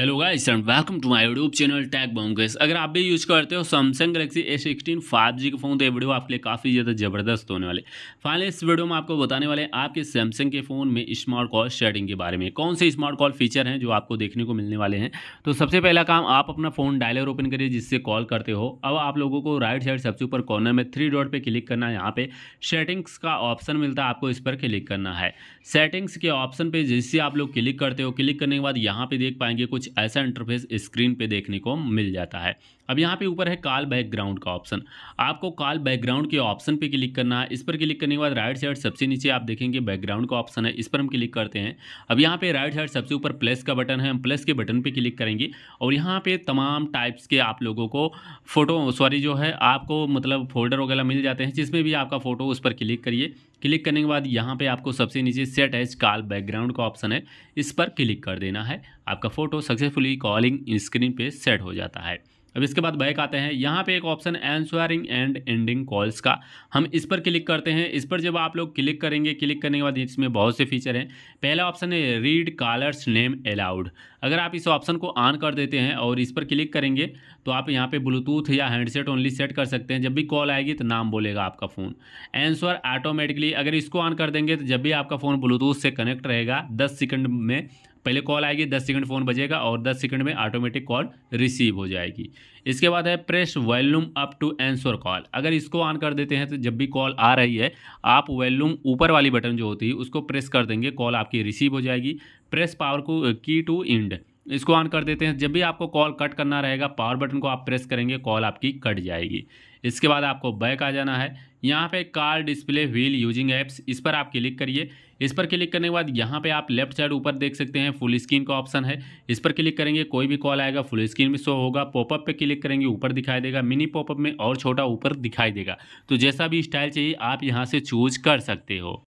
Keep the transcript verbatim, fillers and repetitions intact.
Hello guys and welcome to my YouTube channel tech बोंगेस। अगर आप भी यूज़ करते हो Samsung Galaxy A sixteen five G के फ़ोन, तो ये वीडियो आपके लिए काफ़ी ज़्यादा ज़बरदस्त होने वाले। फाइनली इस वीडियो में आपको बताने वाले हैं आपके सैमसंग के फ़ोन में स्मार्ट कॉल सेटिंग के बारे में, कौन से स्मार्ट कॉल फीचर हैं जो आपको देखने को मिलने वाले हैं। तो सबसे पहला काम, आप अपना फ़ोन डायलर ओपन करिए जिससे कॉल करते हो। अब आप लोगों को राइट साइड सबसे ऊपर कॉर्नर में थ्री डॉट पर क्लिक करना है। यहाँ पर सेटिंग्स का ऑप्शन मिलता है, आपको इस पर क्लिक करना है। सेटिंग्स के ऑप्शन पर जिससे आप लोग क्लिक करते हो, क्लिक करने के बाद यहाँ पर देख पाएंगे कुछ ऐसा इंटरफेस स्क्रीन पे देखने को मिल जाता है। अब यहाँ पे ऊपर है कॉल बैकग्राउंड का ऑप्शन, आपको कॉल बैकग्राउंड के ऑप्शन पे क्लिक करना है। इस पर क्लिक करने के बाद राइट साइड सबसे नीचे आप देखेंगे बैकग्राउंड का ऑप्शन है, इस पर हम क्लिक करते हैं। अब यहाँ पे राइट साइड सबसे ऊपर प्लस का बटन है, हम प्लस के बटन पे क्लिक करेंगे और यहाँ पे तमाम टाइप्स के आप लोगों को फोटो सॉरी जो है आपको मतलब फोल्डर वगैरह मिल जाते हैं, जिसमें भी आपका फोटो उस पर क्लिक करिए। क्लिक करने के बाद यहाँ पे आपको सबसे नीचे सेट एज कॉल बैकग्राउंड का ऑप्शन है, इस पर क्लिक कर देना है। आपका फ़ोटो सक्सेसफुली कॉलिंग स्क्रीन पे सेट हो जाता है। अब इसके बाद बैक आते हैं, यहाँ पे एक option answering and ending calls का, हम इस पर क्लिक करते हैं। इस पर जब आप लोग क्लिक करेंगे, क्लिक करने के बाद इसमें बहुत से फीचर हैं। पहला ऑप्शन है रीड कॉलर्स नेम अलाउड, अगर आप इस ऑप्शन को ऑन कर देते हैं और इस पर क्लिक करेंगे तो आप यहाँ पे ब्लूटूथ या हैंडसेट ओनली सेट कर सकते हैं। जब भी कॉल आएगी तो नाम बोलेगा आपका फ़ोन। एंसर ऑटोमेटिकली अगर इसको ऑन कर देंगे तो जब भी आपका फ़ोन ब्लूटूथ से कनेक्ट रहेगा, दस सेकेंड में पहले कॉल आएगी, दस सेकंड फ़ोन बजेगा और दस सेकंड में ऑटोमेटिक कॉल रिसीव हो जाएगी। इसके बाद है press volume up to answer call, अगर इसको ऑन कर देते हैं तो जब भी कॉल आ रही है आप वॉल्यूम ऊपर वाली बटन जो होती है उसको प्रेस कर देंगे, कॉल आपकी रिसीव हो जाएगी। प्रेस पावर को की टू एंड, इसको ऑन कर देते हैं, जब भी आपको कॉल कट करना रहेगा पावर बटन को आप प्रेस करेंगे, कॉल आपकी कट जाएगी। इसके बाद आपको बैक आ जाना है, यहाँ पे call display wheel using apps, इस पर आप क्लिक करिए। इस पर क्लिक करने के बाद यहाँ पे आप लेफ्ट साइड ऊपर देख सकते हैं फुल स्क्रीन का ऑप्शन है, इस पर क्लिक करेंगे, कोई भी कॉल आएगा फुल स्क्रीन में शो होगा। पॉपअप पे क्लिक करेंगे, ऊपर दिखाई देगा, मिनी पॉपअप में और छोटा ऊपर दिखाई देगा। तो जैसा भी स्टाइल चाहिए आप यहाँ से चूज कर सकते हो।